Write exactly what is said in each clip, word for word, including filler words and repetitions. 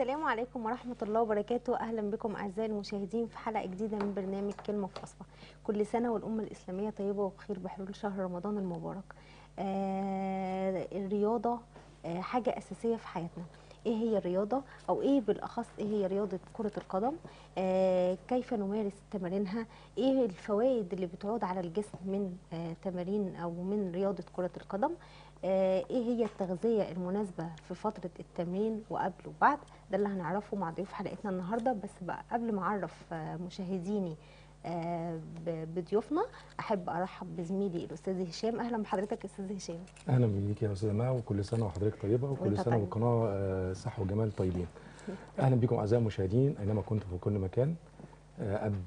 السلام عليكم ورحمة الله وبركاته. أهلا بكم أعزائي المشاهدين في حلقة جديدة من برنامج كلمة في وصفه. كل سنة والأمة الإسلامية طيبة وبخير بحلول شهر رمضان المبارك. آه الرياضة آه حاجة أساسية في حياتنا. إيه هي الرياضة؟ أو إيه بالأخص إيه هي رياضة كرة القدم؟ آه كيف نمارس تمارينها؟ إيه الفوائد اللي بتعود على الجسم من آه تمارين أو من رياضة كرة القدم؟ ايه هي التغذيه المناسبه في فتره التمرين وقبل وبعد؟ ده اللي هنعرفه مع ضيوف حلقتنا النهارده. بس بقى قبل ما اعرف مشاهديني بضيوفنا احب ارحب بزميلي الاستاذ هشام. اهلا بحضرتك استاذ هشام. اهلا بيك يا استاذه مها، وكل سنه وحضرتك طيبه وكل سنه والقناه صحه وجمال طيبين. اهلا بكم اعزائي المشاهدين اينما كنتم في كل مكان.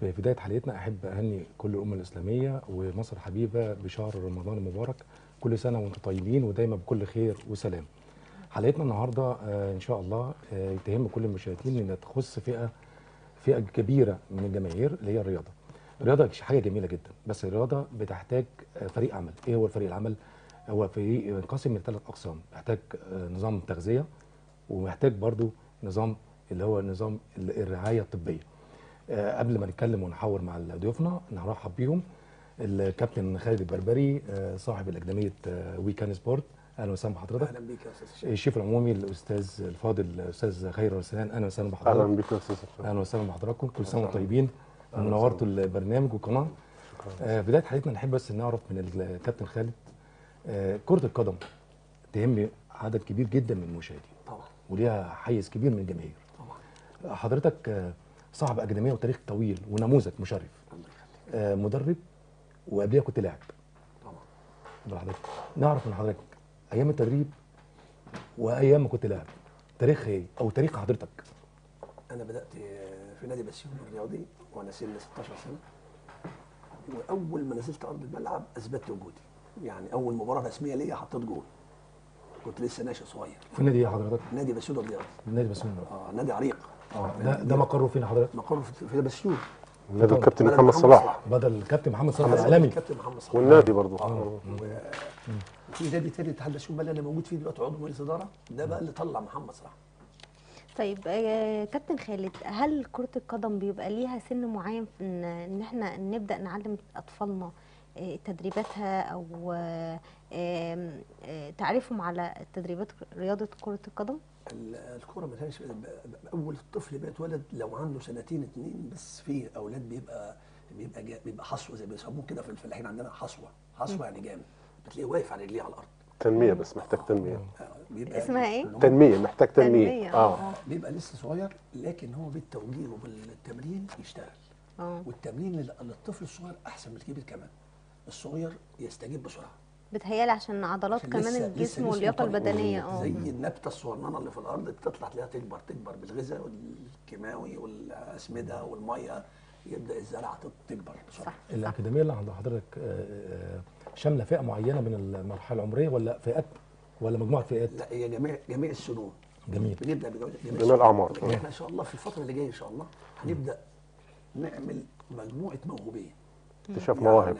بدايه حلقتنا احب اهني كل الامه الاسلاميه ومصر الحبيبه بشهر رمضان المبارك. كل سنه وانتم طيبين ودايما بكل خير وسلام. حلقتنا النهارده ان شاء الله تهم كل المشاهدين لانها تخص فئه فئه كبيره من الجماهير اللي هي الرياضه. الرياضه حاجه جميله جدا، بس الرياضه بتحتاج فريق عمل. ايه هو فريق العمل؟ هو فريق ينقسم من ثلاث اقسام، محتاج نظام تغذيه ومحتاج برضو نظام اللي هو نظام الرعايه الطبيه. قبل ما نتكلم ونحاور مع ضيوفنا نرحب بيهم الكابتن خالد البربري صاحب الاكاديميه وى كان سبورت. اهلا وسهلا بحضرتك. اهلا بيك يا استاذ. الشيف العمومي الاستاذ الفاضل الاستاذ خير رسلان. اهلا وسهلا بحضرتك. اهلا بيك يا استاذ. اهلا وسهلا بحضراتكم، كل سنه وانتم طيبين ونورتوا البرنامج والقناه. شكرا. بدايه حلقتنا نحب بس نعرف من الكابتن خالد، كره القدم تهم عدد كبير جدا من المشاهدين طبعا وليها حيز كبير من الجماهير طبعا. حضرتك صاحب اكاديميه وتاريخ طويل ونموذج مشرف، مدرب وقبليها كنت لاعب طبعا. نعرف من حضرتك ايام التدريب وايام ما كنت لاعب تاريخ ايه او تاريخ حضرتك؟ انا بدات في نادي بسيون الرياضي وانا سن ستاشر سنه، واول ما نزلت ارض الملعب اثبتت وجودي. يعني اول مباراه رسميه ليا حطيت جول، كنت لسه ناشئ صغير. في نادي ايه حضرتك؟ نادي بسيون الرياضي. نادي بسيون الرياضي اه نادي عريق. اه ده ده مقره فين حضرتك؟ مقره في بسيون. نادي الكابتن محمد صلاح. بدل الكابتن محمد صلاح العالمي. الكابتن محمد صلاح والنادي برضه. اه وفي نادي تاني اتحاد بسيون بقى اللي انا موجود فيه دلوقتي عضو مجلس اداره، ده بقى اللي طلع محمد صلاح. طيب آه كابتن خالد، هل كره القدم بيبقى ليها سن معين ان ان احنا نبدا نعلم اطفالنا آه تدريباتها او آه آه تعريفهم على تدريبات رياضه كره القدم؟ الكرة ملهاش اول الطفل بيتولد لو عنده سنتين اتنين بس. في اولاد بيبقى بيبقى بيبقى حصوه زي ما بيسموه كده في الفلاحين عندنا، حصوه حصوه يعني جامد، بتلاقيه واقف على رجليه على الارض. تنميه بس محتاج تنميه. بيبقى اسمها ايه؟ تنميه، محتاج تنميه. تنمية. اه بيبقى لسه صغير لكن هو بالتوجيه وبالتمرين يشتغل. اه والتمرين للطفل الصغير احسن من الكبير كمان. الصغير يستجيب بسرعه. بتهيألي عشان عضلات عشان كمان الجسم واللياقه البدنيه. اه زي النبته الصغننه اللي في الارض بتطلع تلاقيها تكبر تكبر بالغذاء والكيماوي والاسمده والميه، يبدا الزرعه تكبر بسرعه. الاكاديميه اللي عند حضرتك شامله فئه معينه من المرحله العمريه ولا فئات ولا مجموعه فئات؟ لا هي جميع جميع السنون. جميل. بنبدا بجميع الاعمار. احنا ان شاء الله في الفتره اللي جايه ان شاء الله هنبدا نعمل مجموعه موهوبين. اكتشاف يعني مواهب.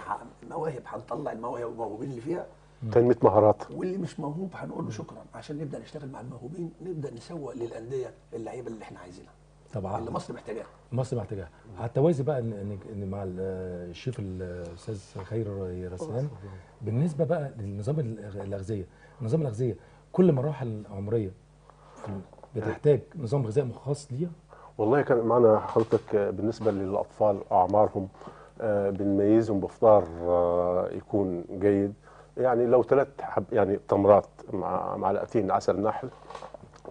مواهب هنطلع المواهب الموهوبين اللي فيها، تنمية مهارات، واللي مش موهوب هنقول له شكرا عشان نبدا نشتغل مع الموهوبين، نبدا نسوق للانديه اللعيبه اللي احنا عايزينها طبعا اللي مصر محتاجاها. مصر محتاجاها. على التوازي بقى ان مع الشيف الاستاذ خير رسلان بالنسبه بقى للنظام الغذائي، نظام الغذائي كل مراحل عمريه بتحتاج نظام غذائي خاص ليها. والله كان معنا حضرتك بالنسبه للاطفال اعمارهم آه بنميزهم بفطار آه يكون جيد. يعني لو ثلاث حب يعني تمرات مع معلقتين عسل نحل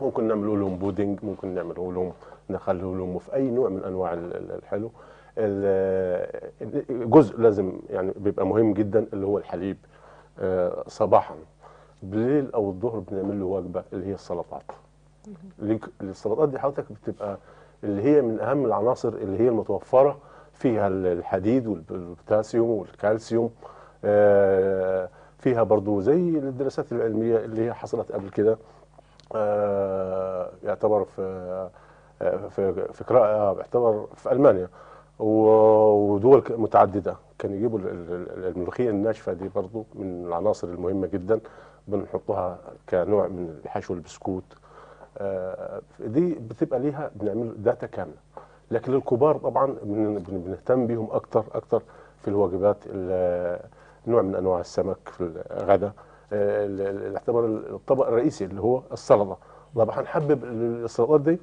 ممكن نعمل لهم بودنج، ممكن نعمل لهم نخلي لهم في اي نوع من انواع الحلو. الجزء لازم يعني بيبقى مهم جدا اللي هو الحليب آه صباحا. بالليل او الظهر بنعمل له وجبه اللي هي السلطات. السلطات دي حضرتك بتبقى اللي هي من اهم العناصر اللي هي المتوفره فيها، الحديد والبوتاسيوم والكالسيوم. فيها برضو زي الدراسات العلمية اللي هي حصلت قبل كده يعتبر في في في يعتبر في ألمانيا ودول متعددة كانوا يجيبوا الملوخية الناشفة دي برضو من العناصر المهمة جدا، بنحطها كنوع من الحشو البسكوت. دي بتبقى ليها بنعمل داتا كامله. لكن للكبار طبعا بنهتم بيهم اكتر اكتر في الوجبات، نوع من انواع السمك في الغداء، يعتبر الطبق الرئيسي اللي هو السلطه. طبعا هنحبب السلطات دي،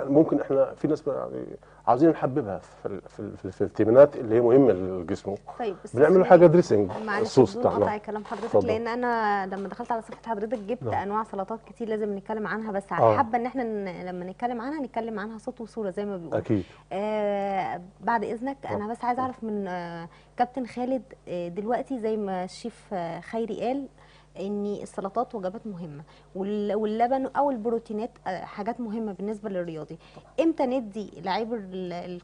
ممكن احنا في ناس يعني عاوزين نحببها في في, في الفيتامينات اللي هي مهمه لجسمه. طيب بنعمل حاجه دريسنج، الصوص بتاعنا. معلش قطع كلام حضرتك، فضل. لان انا لما دخلت على صفحه حضرتك جبت لا. انواع سلطات كتير لازم نتكلم عنها، بس آه. حابه ان احنا لما نتكلم عنها نتكلم عنها صوت وصوره زي ما بيقولوا. اكيد. آه بعد اذنك آه. انا بس عايزه اعرف من آه كابتن خالد آه دلوقتي، زي ما الشيف آه خيري قال ان السلطات وجبات مهمه، واللبن او البروتينات حاجات مهمه بالنسبه للرياضي. امتى ندي لاعب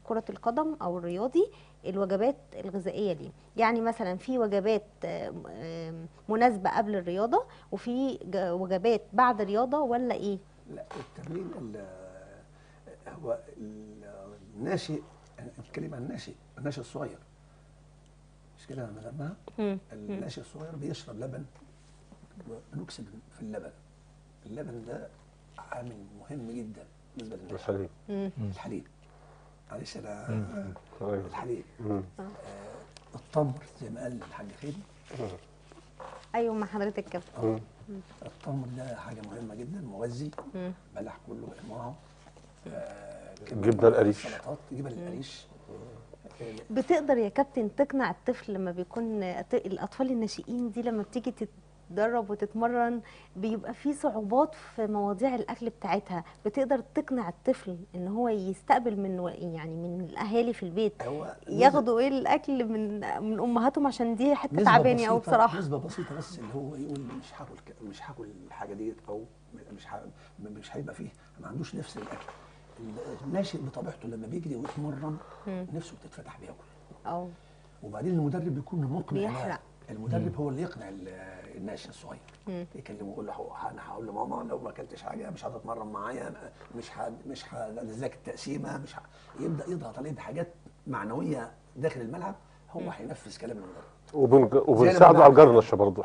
كره القدم او الرياضي الوجبات الغذائيه ليه؟ يعني مثلا في وجبات مناسبه قبل الرياضه وفي وجبات بعد الرياضه ولا ايه؟ لا التمرين هو الناشئ، نتكلم عن الناشئ، الناشئ الصغير مش كده يا ماما؟ الناشئ الصغير بيشرب لبن، بنكسب في اللبن. اللبن ده عامل مهم جدا بالنسبه للناس. الحليب الحليب معلش انا الحليب آه التمر زي ما قال الحاج خالد. ايوه ما حضرتك كابتن، التمر ده حاجه مهمه جدا، مغذي، بلح كله انواعه، جبنه القريش، سلطات جبن القريش. بتقدر يا كابتن تقنع الطفل لما بيكون الاطفال الناشئين دي لما بتيجي تت تدرب وتتمرن بيبقى في صعوبات في مواضيع الاكل بتاعتها، بتقدر تقنع الطفل ان هو يستقبل من يعني من الاهالي في البيت ياخدوا ايه الاكل من من امهاتهم، عشان دي حته تعباني قوي بصراحه. نسبه بسيطه بس اللي هو يقول مش هاكل مش هاكل الحاجه ديت، او مش مش هيبقى فيه، ما عندوش نفس الاكل. الناشئ بطبيعته لما بيجري ويتمرن نفسه بتتفتح بياكل. اه وبعدين المدرب بيكون مقنع، بيحرق. المدرب مم. هو اللي يقنع الناشئ الصغير، يكلمه يقول له انا هقول لماما لو ما اكلتش حاجه مش هتتمرن معايا، مش ح... مش هنزلك التقسيمه، مش ح... يبدا يضغط عليه بحاجات معنويه داخل الملعب، هو هينفذ كلام المدرب. وبنساعده على الجرنشه برضه،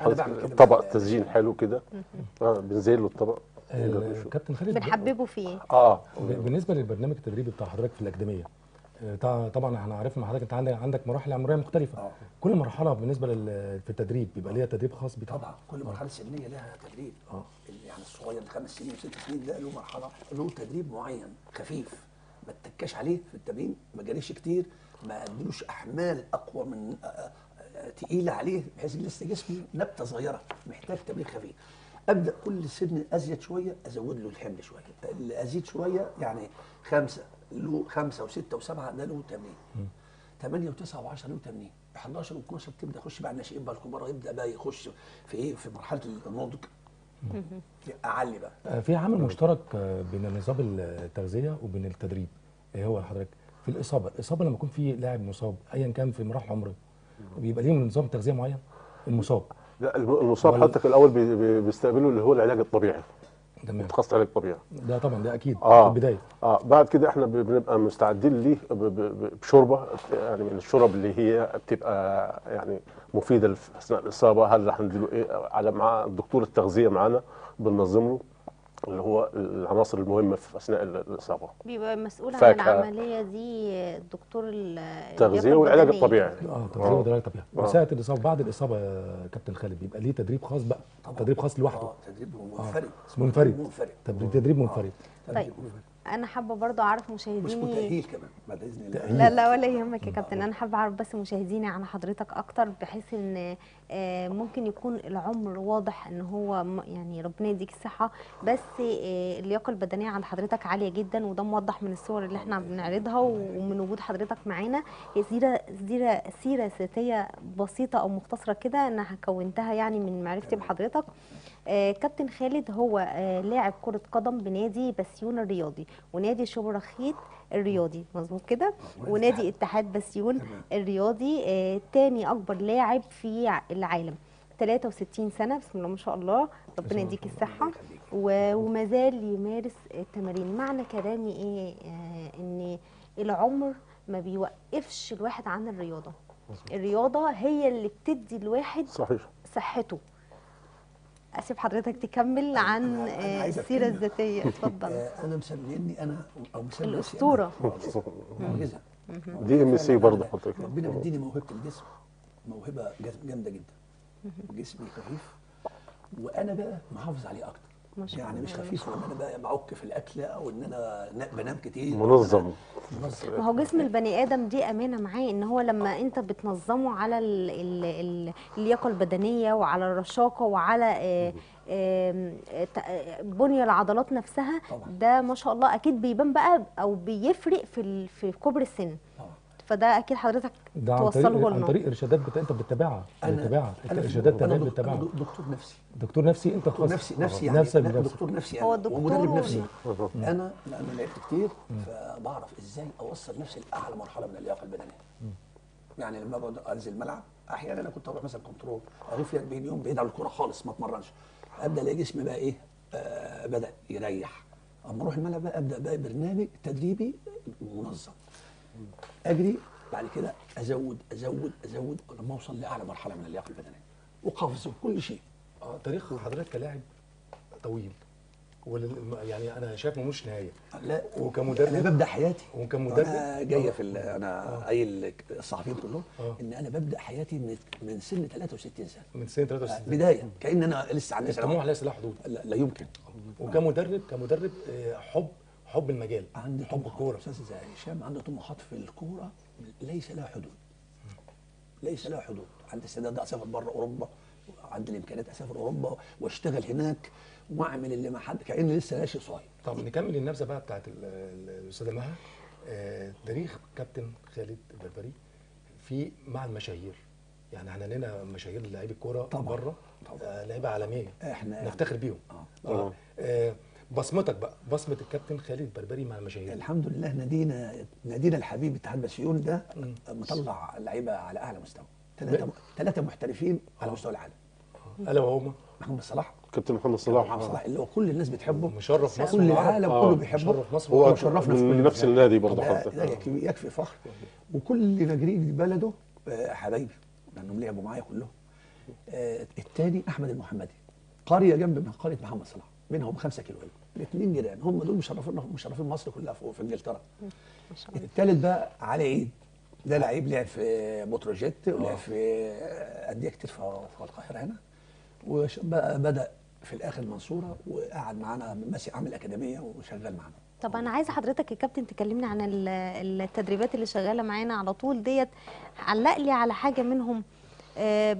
طبق تزيين حلو كده، اه بنزين له الطبق. كابتن خالد بنحببه فيه. اه بالنسبه للبرنامج التدريبي بتاع حضرتك في الاكاديميه، طبعا احنا عارفين حضرتك انت عندك عندك مراحل عمريه مختلفه. أوه. كل مرحله بالنسبه لل في التدريب بيبقى ليها تدريب خاص بتاعها. طبعا كل مرحله سنيه لها تدريب. اه يعني الصغير خمس سنين وست سنين ده له مرحله، له تدريب معين خفيف، ما اتكاش عليه في التمرين، ما جريش كتير، ما ادلوش احمال اقوى من تقيله عليه، بحيث لسه جسمه نبته صغيره محتاج تمرين خفيف. ابدا كل سن ازيد شويه ازود له الحمل شويه، ازيد شويه يعني خمسه له خمسه وسته وسبعه ده له تمرين. ثمانيه وتسعه وعشره له تمرين. احداشر و12 بتبدا يخش بقى الناشئين بقى الكبار، يبدا بقى يخش في ايه؟ في مرحله النضج. اعلي بقى. في عامل مشترك بين نظام التغذيه وبين التدريب، ايه هو حضرتك؟ في الاصابه، الاصابه لما يكون في لاعب مصاب ايا كان في مراحل عمريه بيبقى ليه نظام تغذيه معين؟ المصاب. لا المصاب حتى في الاول بيستقبلوا اللي هو العلاج الطبيعي. تمام. تخصص علاج طبيعي. ده طبعا ده اكيد آه. في البدايه. اه بعد كده احنا بنبقى مستعدين ليه بشوربه، يعني من الشرب اللي هي بتبقى يعني مفيده اثناء الاصابه. هل هنديله ايه؟ على مع الدكتور التغذيه معانا بننظم له اللي هو العناصر المهمه في اثناء الاصابه. بيبقى مسؤول عن العمليه دي الدكتور التغذيه والعلاج الطبيعي. اه التغذيه والعلاج الطبيعي. وساعه الاصابه بعد الاصابه يا كابتن خالد بيبقى ليه تدريب خاص بقى، تدريب خاص لوحده. اه تدريب منفرد. اسمه منفرد. منفرد. تدريب منفرد. طيب انا حابه برضه اعرف مشاهديني، مش تاهيل كمان بعد اذن الله. لا لا ولا يهمك يا كابتن، انا حابه اعرف بس مشاهديني عن حضرتك اكتر، بحيث ان ممكن يكون العمر واضح ان هو يعني ربنا يديك الصحه، بس اللياقه البدنيه عند حضرتك عاليه جدا، وده موضح من الصور اللي احنا بنعرضها ومن وجود حضرتك معانا. سيره سيره سيره ذاتيه بسيطه او مختصره كده انا كونتها يعني من معرفتي بحضرتك. كابتن خالد هو لاعب كره قدم بنادي بسيون الرياضي ونادي شبرا خيط الرياضي، مظبوط كده، ونادي اتحاد بسيون الرياضي. آه، تاني اكبر لاعب في العالم، ثلاثة وستين سنه، بسم الله ما شاء الله، ربنا يديك الصحه. وما زال يمارس التمارين. معنى كلامي ايه؟ آه، ان العمر ما بيوقفش الواحد عن الرياضه. الرياضه هي اللي بتدي الواحد صحيح صحته. اسيب حضرتك تكمل عن السيره الذاتيه. اتفضل. انا مسميني انا او مسمي الاسطوره معجزه. دي ام سي برضه حضرتك. ربنا مديني موهبه الجسم، موهبه جامده جدا، جسمي خفيف وانا بقى محافظ عليه اكتر، يعني مش خفيف وان انا بقى بعك في الاكل او ان انا بنام كتير، منظم. ما هو جسم البني ادم دي امانه معاه، ان هو لما انت بتنظمه على ال ال ال اللياقه البدنيه وعلى الرشاقه وعلى بنيه العضلات نفسها، ده ما شاء الله اكيد بيبان بقى او بيفرق في في كبر السن. فده اكيد حضرتك توصله لنا عن طريق ارشادات بتا... انت بتتابعها. انا بتتابعها ارشادات تمام، بتتابعها. دكتور نفسي. دكتور نفسي انت خلاص. نفسي نفسي يعني نفسي يعني دكتور نفسي هو دكتور ومدرب نفسي. انا لانه لعبت كتير فبعرف ازاي اوصل نفسي لاعلى مرحله من اللياقه البدنيه. يعني لما بقعد انزل الملعب احيانا انا كنت اروح مثلا كنترول اروح فيها أربعين يوم بعيد عن الكوره خالص ما اتمرنش، ابدا الاقي جسمي بقى ايه آه بدا يريح. اما اروح الملعب بقى ابدا بقى برنامج تدريبي منظم. اجري بعد كده ازود ازود ازود لما اوصل لاعلى مرحله من اللياقه البدنيه وقفز وكل شيء. اه تاريخ حضرتك كلاعب طويل ولل... يعني انا شايفه ملوش نهايه. لا وكمدرب انا ببدا حياتي وكمدرب انا جايه في ال... انا قايل الصحفيين كلهم آه. ان انا ببدا حياتي من من سن ثلاثة وستين سنه، من سن ثلاثة وستين آه. بدايه كان انا لسه عندي الطموح ليس له حدود. لا, لا يمكن آه. وكمدرب كمدرب حب حب المجال، عندي حب الكوره. استاذ هشام عنده طموحات في الكوره ليس لها حدود، ليس لها حدود. عندي استعداد اسافر بره اوروبا، عندي الامكانيات اسافر اوروبا واشتغل هناك واعمل اللي ما حد كأني لسه ناشئ صغير. طب نكمل النبذه بقى بتاعت الاستاذه مها. تاريخ كابتن خالد البربري في مع المشاهير، يعني احنا لنا مشاهير لعيبه الكوره بره، لعيبه عالميه احنا نفتخر بيهم. اه اه بصمتك بقى، بصمه الكابتن خالد البربري مع المشاهير. الحمد لله نادينا نادينا الحبيب اتحاد بسيون ده مطلع لعيبه على اعلى مستوى، ثلاثه ثلاثه محترفين على مستوى العالم، الا وهم محمد صلاح، كابتن محمد صلاح محمد صلاح اللي هو كل الناس بتحبه، مشرف مصر، كل العالم كله بيحبه، مشرف مصر، هو مشرفنا في كل نفس النادي برضه حضرتك. ده يكفي فخر، وكل نجريج بلده حبايبي لانهم لعبوا معايا كلهم. الثاني احمد المحمدي، قريه جنب من قريه محمد صلاح، بينهم خمسة كيلو، الاثنين جيران، هم دول مشرفين مشرفين مصر كلها فوق في انجلترا. الثالث بقى علي عيد، ده لعيب لعب في بتروجيت ولعب في أندية كتير في القاهرة هنا، وبدأ في الآخر المنصورة وقعد معانا ماسك عامل أكاديمية وشغال معانا. طب انا عايزه حضرتك يا كابتن تكلمني عن التدريبات اللي شغالة معانا على طول ديت، علق لي على حاجة منهم.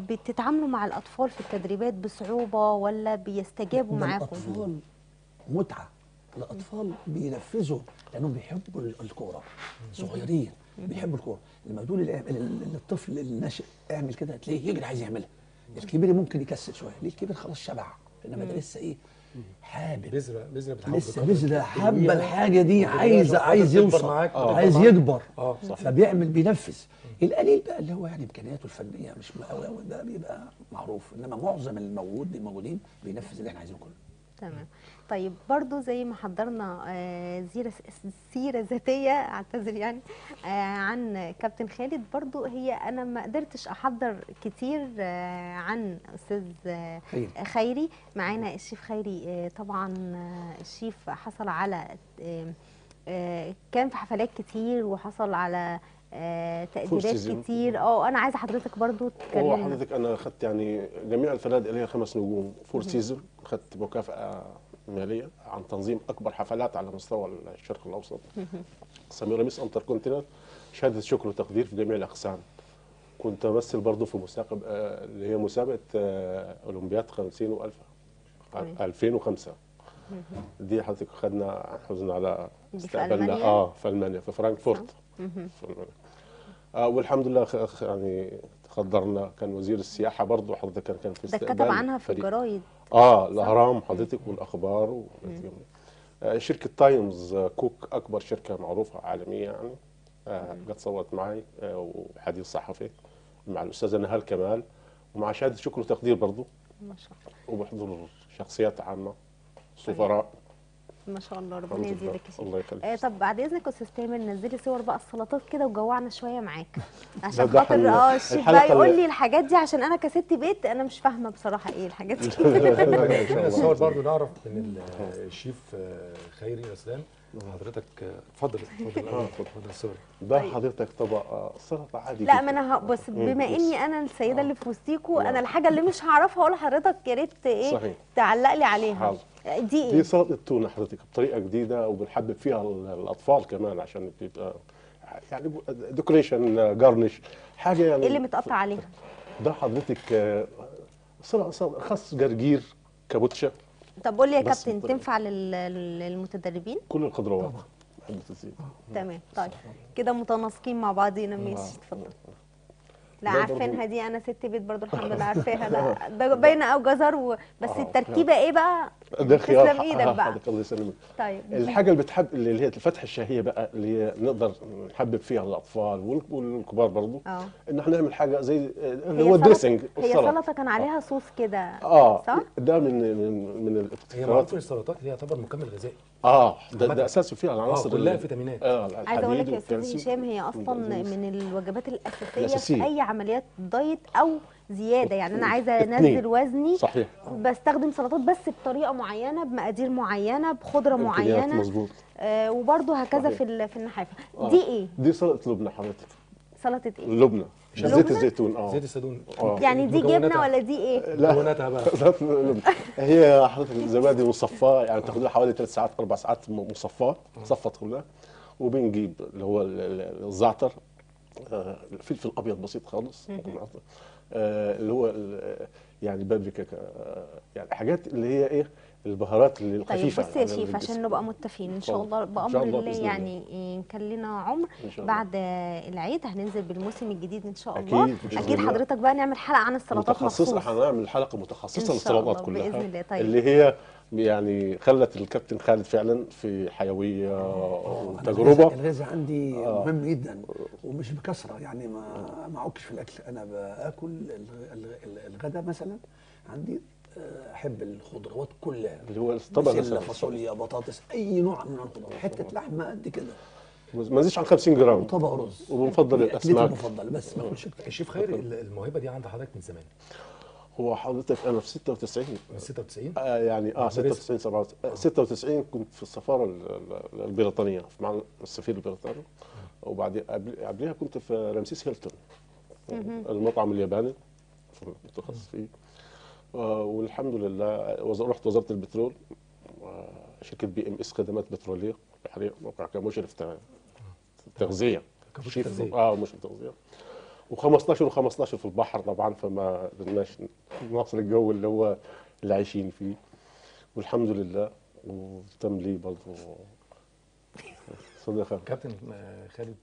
بتتعاملوا مع الاطفال في التدريبات بصعوبه ولا بيستجابوا معاكم؟ الاطفال متعه، الاطفال بينفذوا لانهم بيحبوا الكوره، صغيرين بيحبوا الكوره. لما تقول للطفل الناشئ اعمل كده تلاقيه يجري عايز يعملها. الكبير ممكن يكسل شويه، ليه؟ الكبير خلاص شبع، انما ده لسه ايه؟ حابب، بذره بذره بتحب، لسه بذره حابه الحاجه دي، عايز عايز يوصل، عايز يكبر، فبيعمل بينفذ. القليل بقى اللي هو يعني امكانياته الفنيه مش قوي قوي ده بيبقى معروف، انما معظم الموجود الموجودين بينفذ اللي احنا عايزينه كله. تمام. طيب برضو زي ما حضرنا سيره سيره ذاتيه، اعتذر يعني، عن كابتن خالد، برضو هي انا ما قدرتش احضر كتير عن استاذ خيري معانا. الشيف خيري طبعا الشيف حصل على كان في حفلات كتير وحصل على آه تأديبات كتير. اه انا عايزه حضرتك برضو تكلمنا. هو حضرتك انا خدت يعني جميع الفنادق اللي هي خمس نجوم فور سيزون، خدت مكافأة مالية عن تنظيم اكبر حفلات على مستوى الشرق الاوسط. سمير ميس انتركونتيننتال، شهادة شكر وتقدير في جميع الاقسام. كنت امثل برضو في مسابقة آه اللي هي مسابقة آه أولمبياد خمسين وألف ألفين وخمسة. دي حضرتك خدنا حزن على استقبالنا اه في المانيا في فرانكفورت. آه والحمد لله يعني تقدرنا. كان وزير السياحه برضه حضرتك كان كان في استقبال، ده كتب عنها في الجرايد اه الاهرام حضرتك والاخبار و... آه شركه تايمز كوك اكبر شركه معروفه عالميه يعني آه جت صوت معي آه وحديث صحفي مع الاستاذه نهال كمال ومع شهاده شكر وتقدير برضه ما شاء الله، وبحضور شخصيات عامه سفراء ما شاء الله، ربنا يزيدك يا شيخ. الله يخليك. آه طب بعد اذنك استاذ تامر نزلي صور بقى السلطات كده وجوعنا شويه معاك عشان خاطر اه الشيخ بقى يقول لي الحاجات دي، عشان انا كست بيت انا مش فاهمه بصراحه ايه الحاجات دي. الصور برضو نعرف من الشيف خير رسلان. حضرتك اتفضل اتفضل اتفضل الصور ده حضرتك طبق سلطه عادي. لا ما انا بس بما اني انا السيده اللي في وسطيكوا، انا الحاجه اللي مش هعرفها اقول لحضرتك يا ريت ايه تعلق لي عليها. دي ايه؟ دي سلطه تونه حضرتك بطريقه جديده وبنحبب فيها الاطفال كمان عشان بيبقى يعني ديكوريشن جارنش حاجه يعني. ايه اللي متقطع عليها؟ ده حضرتك خس جرجير كابوتشا. طب قول لي يا كابتن تنفع للمتدربين؟ كل الخضروات تمام. طيب كده متناسقين مع بعضينا ماشي. اتفضل. لا عارفينها دي، انا ست بيت برضو الحمد لله عارفاها. لا باينه او جزر و... بس التركيبه ايه بقى؟ ده خيار تسلم ايدك بقى. الله يسلمك. طيب الحاجه اللي بتحب اللي هي الفتحه الشهيه بقى اللي نقدر نحبب فيها الاطفال والكبار برضو اه ان احنا نعمل حاجه زي اللي هو الدريسنج. هي سلطه كان عليها صوص كده اه صح؟ ده من من الابتكارات. هي السلطات اللي يعتبر مكمل غذائي اه ده, ده اساسه فيها العناصر كلها فيتامينات. اه عايز اقول لك يا استاذ هشام هي اصلا من الوجبات الاساسيه في اي عمليات دايت او زياده، يعني انا عايزه انزل وزني صحيح بستخدم سلطات بس بطريقه معينه بمقادير معينه بخضره معينه مظبوط آه وبرده هكذا في في النحافه. آه. دي ايه؟ دي سلطه لبنه حضرتك. سلطه ايه؟ لبنه زيت الزيتون اه زيت الزيتون آه. يعني دي جبنه ولا دي ايه؟ لا مكوناتها بقى هي حضرتك الزبادي مصفاه، يعني تاخد لها حوالي ثلاث ساعات اربع ساعات مصفاه مصفاه كلها، وبنجيب اللي هو الزعتر آه الفلفل الابيض بسيط خالص آه اللي هو يعني بابريكا آه يعني حاجات اللي هي ايه البهارات الخفيفه. طيب بص يا شيف عشان نبقى متفقين ان شاء الله بامر الله يعني كان لنا عمر بعد العيد هننزل بالموسم الجديد ان شاء الله. اكيد, أكيد حضرتك بقى نعمل حلقه عن السلطات مخصوص. هنعمل حلقه متخصصه للسلطات كلها باذن الله. طيب اللي هي يعني خلت الكابتن خالد فعلا في حيويه وتجربه. الغذاء عندي مهم جدا ومش بكثره، يعني ما ما اعكش في الاكل، انا باكل الغداء مثلا عندي احب الخضروات كلها اللي هو طبعا فاصوليا بطاطس اي نوع من الخضروات، حته لحمه قد كده ما نزيدش عن خمسين جرام، طبق رز، وبنفضل الاسماك المفضله بس ما اكلش. الشيف خير الموهبه دي عند حضرتك من زمان؟ هو حضرتك انا في ستة وتسعين من ستة وتسعين آه يعني اه ستة وتسعين سبعة وتسعين ستة وتسعين كنت في السفاره البريطانيه مع السفير البريطاني، وبعدين قبلها كنت في رمسيس هيلتون المطعم الياباني متخصص فيه، والحمد لله رحت وزاره البترول شركه بي ام اس خدمات بتروليه بحريه، موقع كمشرف تغذيه كمشرف اه مشرف تغذيه، وخمستاشر وخمستاشر في البحر طبعا، فما قدرناش نواصل الجو اللي هو اللي عايشين فيه والحمد لله. وتم لي برضه صديقه كابتن خالد.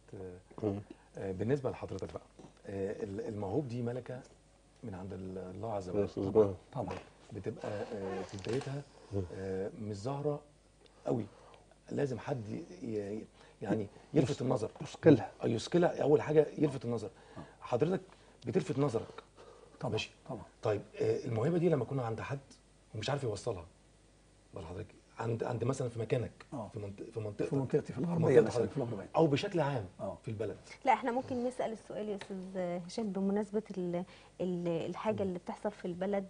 بالنسبه لحضرتك بقى الموهوب دي ملكه من عند الله عز وجل طبعا, طبعا بتبقى في بدايتها مش ظاهره قوي، لازم حد يعني يلفت النظر يثقلها يثقلها اول حاجه يلفت النظر. حضرتك بتلفت نظرك طبعا ماشي طبعا. طيب الموهبه دي لما كنا عند حد ومش عارف يوصلها حضرتك عند عند مثلا في مكانك أوه. في منطقتي في منطقتي في, منطقة في الغربيه مثلا في الغربيه او بشكل عام أوه. في البلد. لا احنا ممكن نسال السؤال يا استاذ هشام بمناسبه ال ال الحاجه اللي بتحصل في البلد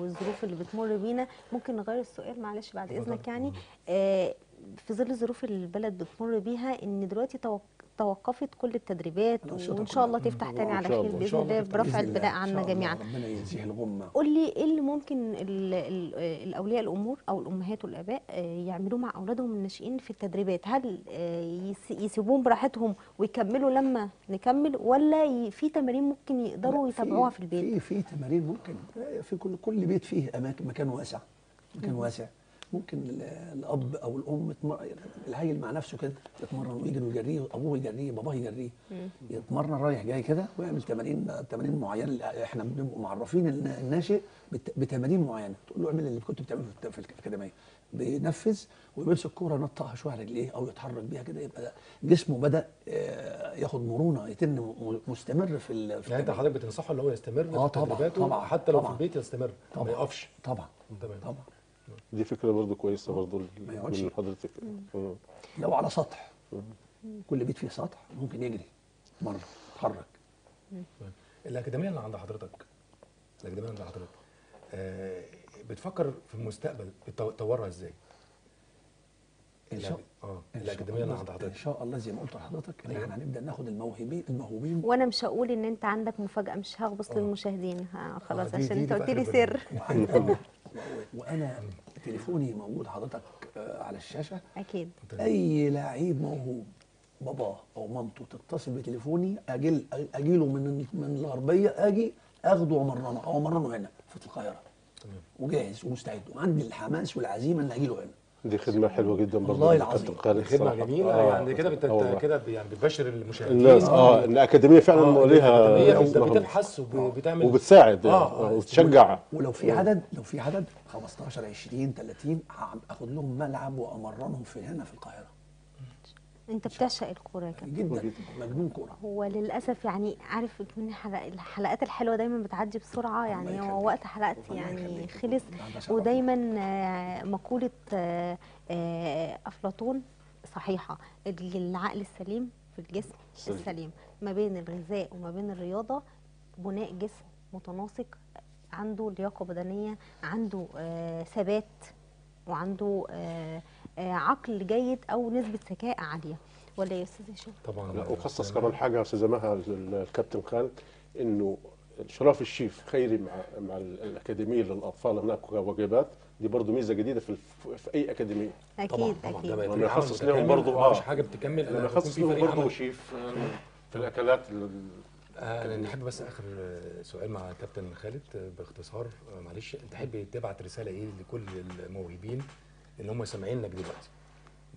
والظروف اللي بتمر بينا، ممكن نغير السؤال معلش بعد اذنك. يعني آه في ظل ظروف البلد بتمر بيها ان دلوقتي توق... توقفت كل التدريبات وان شاء الله تفتح تاني على خير باذن الله برفع البلاء عنا جميعا. ربنا يجزيه الغمه. قول لي ايه اللي ممكن ال ال الاولياء الامور او الامهات والاباء يعملوه مع اولادهم الناشئين في التدريبات؟ هل يسيبوهم براحتهم ويكملوا لما نكمل، ولا في تمارين ممكن يقدروا يتابعوها في البيت؟ في في تمارين ممكن في كل كل بيت فيه اماكن مكان واسع مكان واسع ممكن الاب او الام العيل مع نفسه كده يتمرن ويجري ويجريه ابوه يجريه باباه يجريه يتمرن رايح جاي كده ويعمل تمارين تمارين معينه. احنا بنبقى معرفين الناشئ بتمارين معينه، تقول له اعمل اللي كنت بتعمله في الاكاديميه بينفذ وبيمسك كوره ينطقها شويه على رجليه او يتحرك بيها كده، يبقى جسمه بدا ياخد مرونه يتم مستمر في ال يعني. انت حضرتك بتنصحه اللي هو يستمر في تدريباته؟ اه طبعا طبعا حتى لو في البيت يستمر ما يقفش. طبعا طبعا دي فكره برضو كويسه برضو من حضرتك. لو على سطح، كل بيت فيه سطح، ممكن يجري مره يتحرك. الاكاديميه اللي عند حضرتك، الاكاديميه اللي عند حضرتك آه بتفكر في المستقبل تطورها ازاي؟ ان شاء الله الاكاديميه اللي عند حضرتك ان شاء الله زي ما قلت لحضرتك ان احنا هنبدا ناخد الموهوبين الموهوبين وانا مش هقول ان انت عندك مفاجاه، مش هغبص أوه. للمشاهدين خلاص آه عشان انت قلت لي سر. وانا تليفوني موجود حضرتك على الشاشه اكيد. اي لعيب موهوب بابا او مامته تتصل بتليفوني اجي اجي له من من الغربيه، اجي اخده وامرنه او امرنه هنا في القاهره تمام، وجاهز ومستعد وعندي الحماس والعزيمه ان اجي له هنا. دي خدمه حلوه جدا برضه والله العظيم، خدمه جميله آه يعني كده بت... كده يعني بتبشر المشاهدين اه ان الاكاديميه فعلا آه ليها بتبحث وبتعمل وبتساعد اه وتشجع. ولو في عدد، لو في عدد خمستاشر عشرين تلاتين اخد لهم ملعب وامرنهم في هنا في القاهره. انت بتعشق الكوره يا كابتن جدا، مجنون كوره. هو للاسف يعني عارف من الحلقات الحلوه دايما بتعدي بسرعه، يعني هو وقت حلقتي يعني خلص. ودايما مقوله افلاطون صحيحه، العقل السليم في الجسم السليم، ما بين الغذاء وما بين الرياضه بناء جسم متناسق، عنده لياقه بدنيه، عنده ثبات، وعنده عقل جيد او نسبه ذكاء عاليه. ولا يا استاذ هشام؟ طبعا لا، وخصص كمان حاجه يا استاذه مها الكابتن خالد، انه شرف الشيف خيري مع مع الاكاديميه للاطفال، هناك وجبات. دي برضو ميزه جديده في في اي اكاديميه اكيد طبعا طبعا اكيد. لما يخصص لهم برضو اه مش حاجه بتكمل، لما يخصص لهم برضو شيف في الاكلات. انا نحب بس اخر سؤال مع كابتن خالد باختصار معلش، انت تحب تبعت رساله ايه لكل الموهوبين اللي هم سامعينك دلوقتي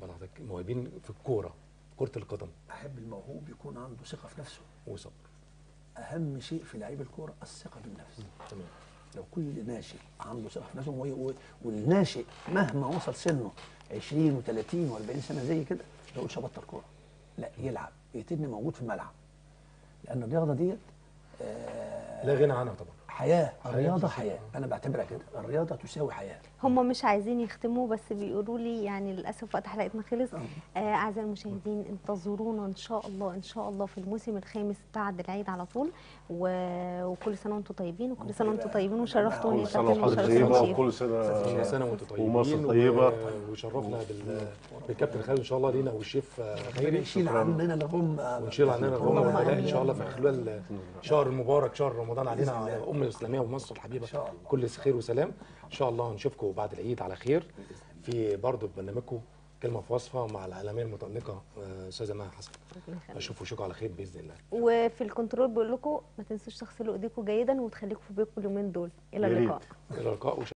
بلحظتك، موهوبين في الكوره كره القدم؟ احب الموهوب يكون عنده ثقه في نفسه وصبر. اهم شيء في لعيب الكوره الثقه بالنفس. تمام. لو كل ناشئ عنده ثقه في نفسه، والناشئ مهما وصل سنه عشرين وتلاتين واربعين سنه زي كده، ما يقولش ابطل كوره، لا يلعب، يتم موجود في الملعب، لان الرياضه ديت آه لا غنى عنها طبعا. حياه، الرياضه حياه، انا بعتبرها كده، الرياضه تساوي حياه. هم مش عايزين يختموا بس بيقولوا لي يعني للاسف وقت حلقتنا خلص. اعزائي آه المشاهدين، انتظرونا ان شاء الله ان شاء الله في الموسم الخامس بعد العيد على طول. و... وكل سنه وانتم طيبين، وكل سنه وانتم طيبين، وشرفتوني. كل سنه وحضرتك طيبه، وكل سنه سنه وانتم طيبين ومصر طيبه، وشرفنا بالكابتن خالد ان شاء الله لينا والشيف خيري. نشيل عننا الغم ونشيل عننا الغم ان شاء الله في خلال شهر المبارك، شهر رمضان علينا على الامه الاسلاميه ومصر الحبيبه كل خير وسلام ان شاء الله. نشوفكم بعد العيد على خير في برضه برنامجكم كلمه في وصفه مع الاعلاميه المتالقه استاذه مها حسن. اشوفكم وشكوا على خير باذن الله. وفي الكنترول بقول لكم ما تنسوش تغسلوا ايديكم جيدا وتخليكم في بيتكم اليومين دول. الى اللقاء. الى اللقاء.